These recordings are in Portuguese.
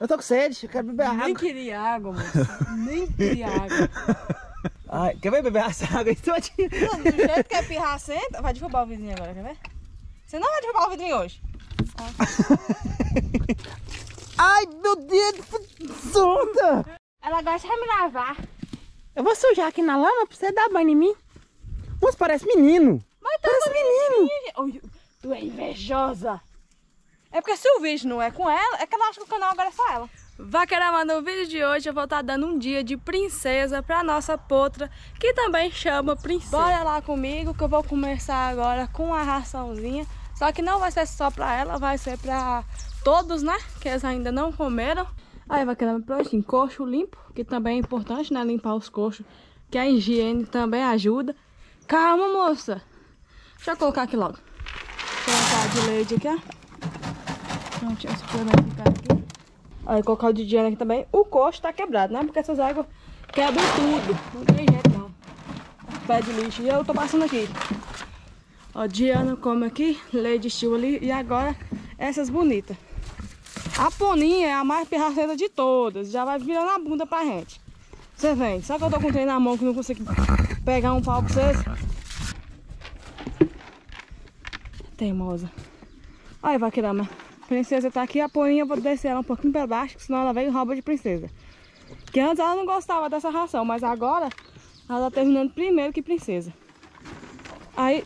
Eu tô com sede, eu quero beber água. Nem queria água, mano. Nem queria água. Ai, quer ver beber essa água aí todinha? Mano, do jeito que é pirracenta... Vai derrubar o vidrinho agora, quer ver? Você não vai derrubar o vidrinho hoje. Ah. Ai, meu dedo, solta! Ela gosta de me lavar. Eu vou sujar aqui na lama pra você dar banho em mim. Nossa, parece menino. Mas tá parece menino. Oh, tu é invejosa. É porque se o vídeo não é com ela, é que ela acha que o canal agora é só ela. Vaqueirama, no vídeo de hoje eu vou estar dando um dia de princesa pra nossa potra, que também chama princesa. Bora lá comigo que eu vou começar agora com a raçãozinha. Só que não vai ser só pra ela, vai ser pra todos, né? Que eles ainda não comeram. Aí, vaqueirama, pra hoje, coxo limpo, que também é importante, né? Limpar os coxos, que a higiene também ajuda. Calma, moça. Deixa eu colocar aqui logo. Vou colocar de leite aqui, ó. Deixa eu suplementar aqui. Aí colocar o de higiene aqui também. O coxo tá quebrado, né? Porque essas águas quebram tudo. Não tem jeito, não. Pé de lixo. E eu tô passando aqui. Ó, Diana come aqui. Lady Steel ali. E agora essas bonitas. A Poninha é a mais pirracenta de todas. Já vai virando a bunda pra gente. Você vem. Só que eu tô com o trem na mão que não consigo pegar um pau pra vocês. Teimosa. Olha, vaqueirama. Princesa tá aqui, a Poninha eu vou descer ela um pouquinho pra baixo, senão ela vem e rouba de princesa. Que antes ela não gostava dessa ração, mas agora ela tá terminando primeiro que princesa. Aí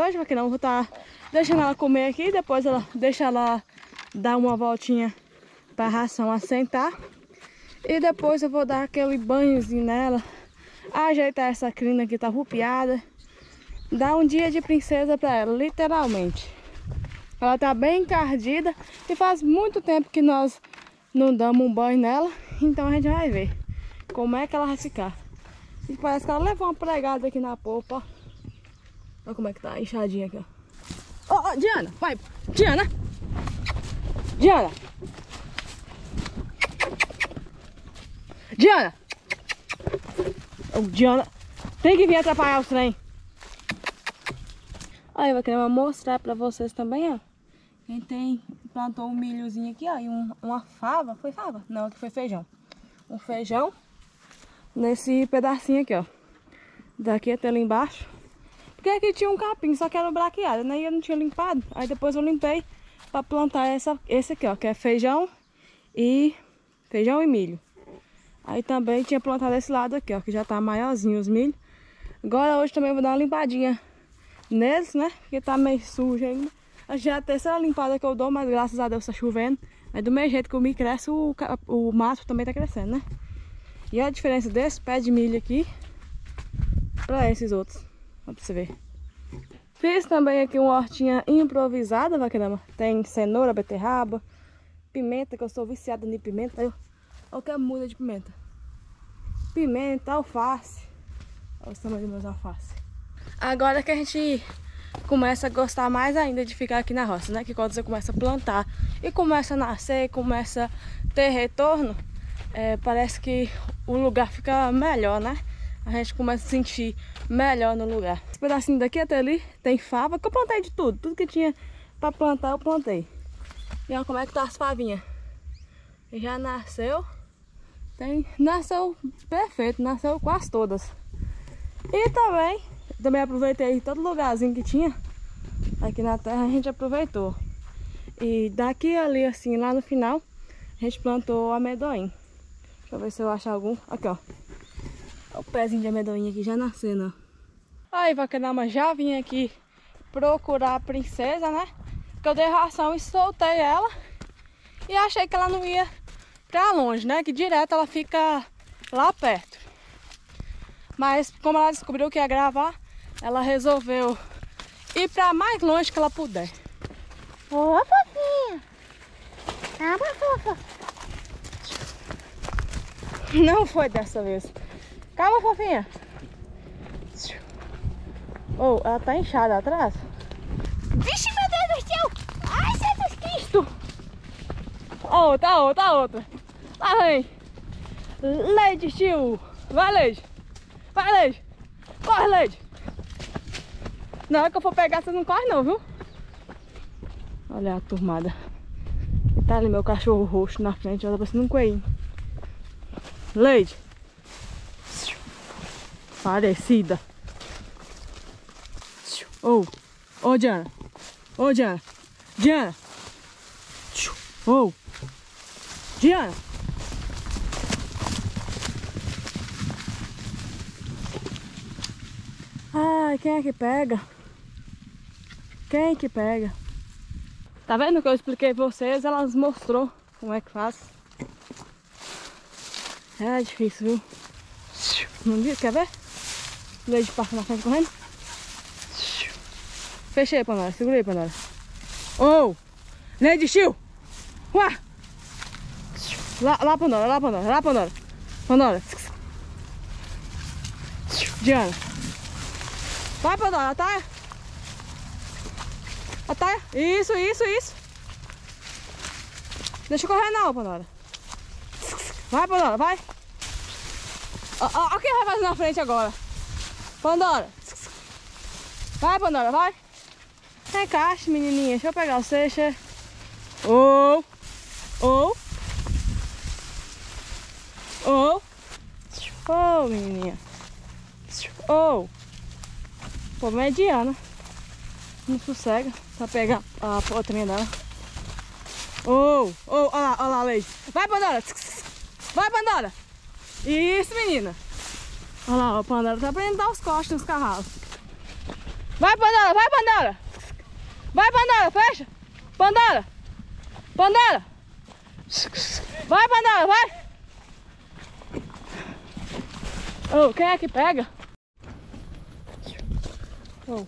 hoje, vai que não, eu vou estar deixando ela comer aqui, depois ela deixa ela dar uma voltinha pra ração assentar. E depois eu vou dar aquele banhozinho nela, ajeitar essa crina que tá rupiada, dar um dia de princesa pra ela, literalmente. Ela tá bem encardida e faz muito tempo que nós não damos um banho nela. Então a gente vai ver como é que ela vai ficar. E parece que ela levou uma pregada aqui na polpa. Olha como é que tá inchadinha aqui, ó. Ó, oh, Diana, vai! Diana! Diana! Diana! Oh, Diana! Tem que vir atrapalhar o trem. Olha, eu vou querer mostrar pra vocês também, ó. Quem tem, plantou um milhozinho aqui, ó, e uma fava. Foi fava? Não, aqui foi feijão. Um feijão nesse pedacinho aqui, ó. Daqui até ali embaixo. Porque aqui tinha um capim, só que era braqueado, né? E eu não tinha limpado. Aí depois eu limpei pra plantar esse aqui, ó, que é feijão e milho. Aí também tinha plantado esse lado aqui, ó, que já tá maiorzinho os milho. Agora hoje também eu vou dar uma limpadinha neles, né? Porque tá meio sujo ainda. Já é a terceira limpada que eu dou, mas graças a Deus tá chovendo. Aí do mesmo jeito que o milho cresce, o mato também tá crescendo, né? E a diferença desse pé de milho aqui pra esses outros. Ó, pra você ver. Fiz também aqui uma hortinha improvisada, vaqueirama. Tem cenoura, beterraba, pimenta, que eu sou viciada em pimenta. Olha o que muda de pimenta. Pimenta, alface. Olha os tamanhos dos meus alfaces. Agora que a gente começa a gostar mais ainda de ficar aqui na roça, né? Que quando você começa a plantar e começa a nascer, começa a ter retorno, parece que o lugar fica melhor, né? A gente começa a sentir melhor no lugar. Esse pedacinho daqui até ali tem fava, que eu plantei de tudo. Tudo que tinha pra plantar eu plantei. E olha como é que tá as favinhas. Já nasceu. Nasceu perfeito, nasceu quase todas. E também... Também aproveitei todo lugarzinho que tinha aqui na terra, a gente aproveitou. E daqui ali, assim, lá no final, a gente plantou amendoim. Deixa eu ver se eu acho algum. Aqui, ó. O pezinho de amendoim aqui já nascendo, ó. Aí, vaqueirama, já vim aqui procurar a princesa, né? Porque eu dei ração e soltei ela. E achei que ela não ia pra longe, né? Que direto ela fica lá perto. Mas como ela descobriu que ia gravar, ela resolveu ir pra mais longe que ela puder. Ô, fofinha! Ah, fofa! Não foi dessa vez. Calma, fofinha! Oh, ela tá inchada atrás. Vixe, meu Deus do céu! Ai, Jesus Cristo! Outra! Lá vem! Lady Steel! Vai, Lady! Vai, Leide! Corre, Leide! Na hora que eu for pegar, você não corre não, viu? Olha a turmada. tá ali meu cachorro roxo na frente, ela tá parecendo um coelhinho. Leide. Parecida. Oh, Diana. Oh, Diana. Diana. Oh. Diana. Ai, quem é que pega? Quem é que pega? Tá vendo que eu expliquei pra vocês? Elas mostrou como é que faz. É difícil, viu? Não viu? Quer ver? Leide passa na frente correndo. Fechei, Pandora. Segurei, Pandora. Oh! Leide, chiu! Uá! Lá, Pandora. Lá, Pandora. Lá, Pandora. Pandora. Diana. Vai, Pandora. Ataia. Ataia. Isso. Deixa eu correr não, Pandora. Vai, Pandora. Vai. Olha o que vai fazer na frente agora. Pandora. Vai, Pandora, vai. Encaixe, menininha. Deixa eu pegar o seixa. Oh, menininha. Oh. Pô, mas é Diana. Não sossega. Só pegar a potrinha dela. Olha lá, Leide. Vai, Pandora. Vai, Pandora. Isso, menina. Olha lá, a Pandora tá aprendendo a dar os cortes nos carralos. Vai, Pandora, vai, Pandora. Vai, Pandora, fecha. Pandora. Pandora. Vai, Pandora, vai. Oh, quem é que pega? Oh.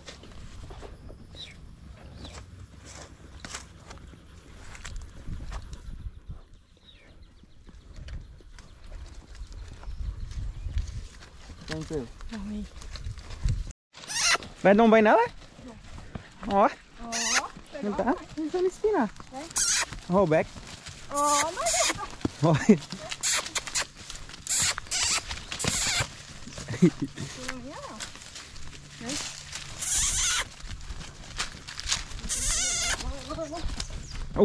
Vai dar um banho nela? Ó. Não tá? Não tá me espinar. Roll back. Ó, não é. Ó.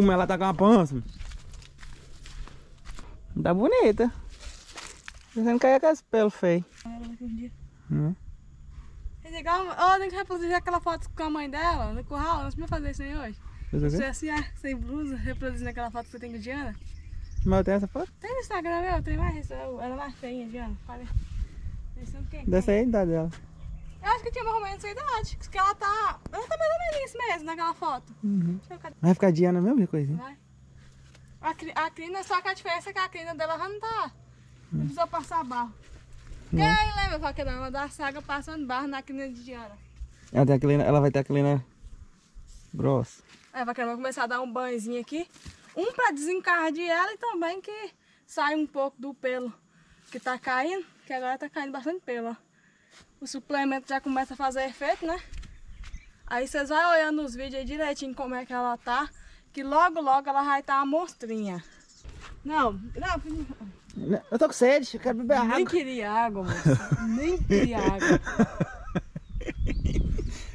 Mas ela tá com uma pança. Não tá bonita. Pensando que cair com as pelos feios. Eu tenho que reproduzir aquela foto com a mãe dela, no curral. Nós precisamos fazer isso aí hoje. Você assim, sem blusa, reproduzindo aquela foto que você tem com a Diana. Mas eu tenho essa foto? Tem no Instagram, meu. Tem mais. Ela é mais feinha, Diana. Falei. Dessa aí a idade dela. Eu acho que tinha mais ou menos essa idade. Porque ela tá. Ela tá mais ou menos isso mesmo naquela foto. Uhum. Vai ficar Diana mesmo, coisinha? Vai. A crina, só que a diferença é que a crina dela já não tá. Não precisou passar barro. Quem lembra qual que é uma da saga passando barro na crina de Diana? Ela vai ter a crina grossa. É, vai começar a dar um banhozinho aqui. Um pra desencardir ela e também que sai um pouco do pelo que tá caindo. Que agora tá caindo bastante pelo, ó. O suplemento já começa a fazer efeito, né? Aí vocês vão olhando os vídeos aí direitinho como é que ela tá. Que logo, logo ela vai estar uma monstrinha. Não. Eu tô com sede, eu quero beber água. Nem queria água, moça. Nem queria água.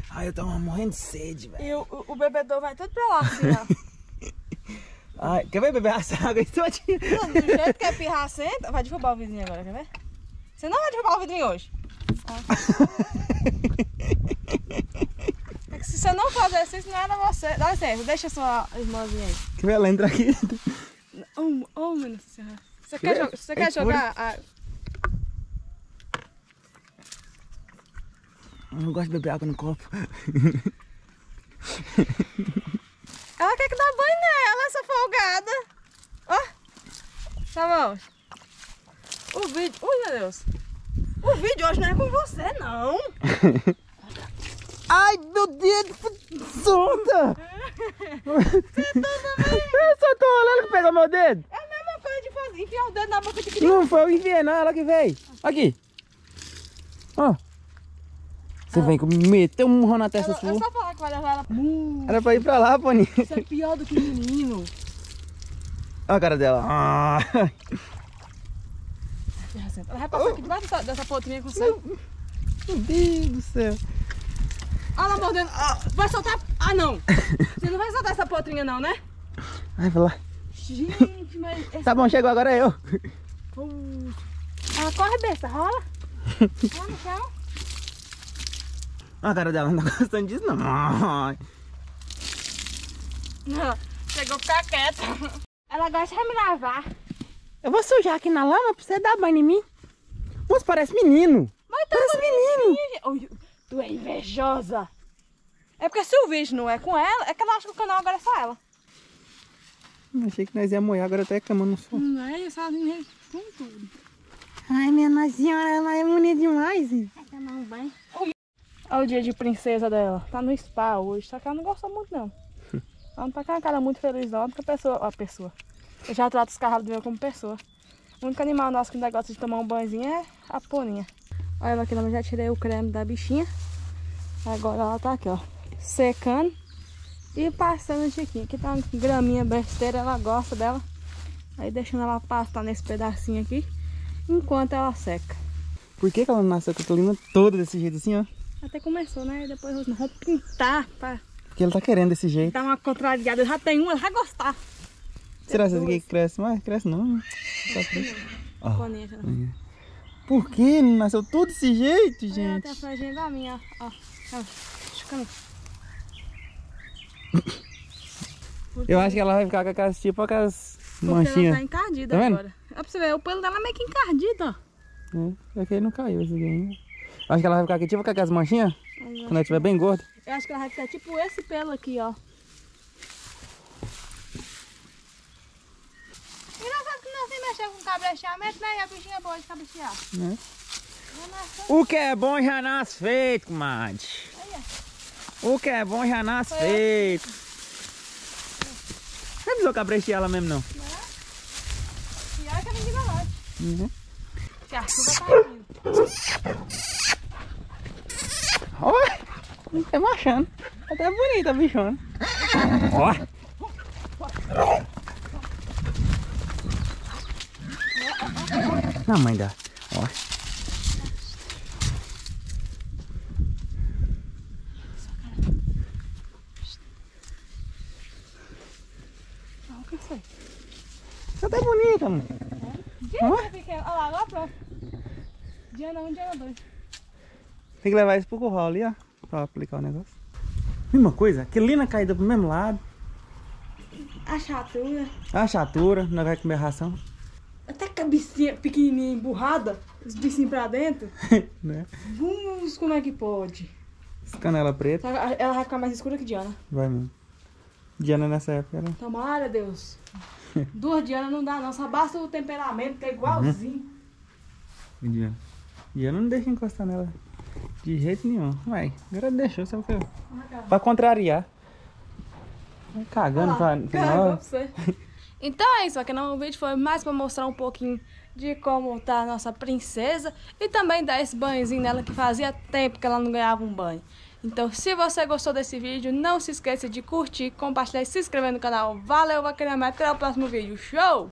Ai, eu tava morrendo de sede, velho. E o bebedor vai tudo pra lá, assim, ó. Ai, quer ver beber essa água aí todinha? Não, do jeito que é pirra, senta. Vai derrubar o vidrinho agora, quer ver? Você não vai derrubar o vidrinho hoje. É que se você não fazer isso, não era você. Dá licença, deixa a sua irmãzinha aí. Quer ver ela entrar aqui? Oh, meu Deus do céu. Você quer jogar a... Eu não gosto de beber água no copo. Ela quer que dá banho nela, essa folgada. Ó, tá bom. O vídeo... Ui, meu Deus. O vídeo hoje não é com você, não. Ai, meu dedo, solta. Você toda bem? Eu só tô olhando que pegou meu dedo. Enfiar o dedo na boca de criança. Não foi eu enviar, não, ela que veio. Aqui. Ó. Você vem comigo, meteu um murro na testa sua. Eu só falar que vai levar ela. Era pra ir pra lá, Pony. Isso é pior do que o menino. Olha a cara dela. Ela vai passar aqui debaixo dessa potrinha com sangue. Meu Deus do céu. Olha lá mordendo. Vai soltar. Ah, não. Você não vai soltar essa potrinha, não, né? Vai lá. Gente, mas... Essa... Tá bom, chegou, agora é eu. Ela corre, besta, rola. Rola no chão. A cara dela não tá gostando disso, não. Não, chegou a ficar quieta. Ela gosta de me lavar. Eu vou sujar aqui na lama pra você dar banho em mim. Nossa, parece menino. Mas tá parece menino. Tu é invejosa. É porque se o vídeo não é com ela, é que ela acha que o canal agora é só ela. Achei que nós ia molhar, agora até reclamando no sol. Não é, eu só vim com tudo. Ai, minha nossa senhora, ela é bonita demais. Vai tomar um banho. Olha o dia de princesa dela. Tá no spa hoje, só que ela não gostou muito, não. Ela não tá com a cara muito feliz, não, porque a pessoa... Ó, a pessoa. Eu já trato os carros do meu como pessoa. O único animal nosso que ainda gosta de tomar um banhozinho é a poninha. Olha ela aqui, eu já tirei o creme da bichinha. Agora ela tá aqui, ó, secando e passando o tiquinho. Aqui tá uma graminha besteira, ela gosta dela. Aí deixando ela pastar nesse pedacinho aqui, enquanto ela seca. Por que que ela nasceu com a colina toda desse jeito assim, ó? Até começou, né? E depois nós vamos pintar pra... Porque ela tá querendo desse jeito. Dá uma contrariada, eu já tenho uma, ela vai gostar. Será que essa aqui cresce mais? Cresce não, ó. Por que nasceu tudo desse jeito, gente? Ela tem a franjinha da minha, ó. Eu acho que ela vai ficar com aquelas, tipo, aquelas manchinhas. Ela tá encardida, tá agora. Olha pra você ver, o pelo dela meio que encardido, ó. É, que ele não caiu esse aqui ainda. Eu acho que ela vai ficar aqui, tipo, com aquelas manchinhas. Quando ela estiver bem gorda. Eu acho que ela vai ficar tipo esse pelo aqui, ó. Engraçado que não se mexer com cabrecheamento, né? E a bichinha é boa de cabrechear. É. O que é bom já nasce feito, comadre. O que é bom já nasce feito. Você não precisou cabrechear ela mesmo, não? Não. E olha que a menina lá. Porque a chuva tá vindo. Olha, não tem machando. Até bonita a bichona. Olha. Na mãe dá. Olha. Tá até bonita, mano. É. Olha lá, lá pra Diana 1, Diana 2. Tem que levar isso pro curral ali, ó. Pra aplicar o negócio. Mesma coisa, aquelina caída pro mesmo lado. A chatura, nós vai comer ração. Até a cabecinha pequenininha, emburrada, os bichinhos pra dentro. Né? Vamos, como é que pode? Canela preta. Ela vai ficar mais escura que Diana. Vai, mano. Diana nessa época, né? Tomara, Deus. Duas Diana não dá não, só basta o temperamento, que é igualzinho. Diana. Diana não deixa encostar nela de jeito nenhum. Ué, agora deixou, sabe o que? Pra contrariar. Vai cagando pra você. Então é isso, aqui no vídeo foi mais pra mostrar um pouquinho de como tá a nossa princesa. E também dar esse banhozinho nela que fazia tempo que ela não ganhava um banho. Então, se você gostou desse vídeo, não se esqueça de curtir, compartilhar e se inscrever no canal. Valeu, vaqueira, até o próximo vídeo. Show!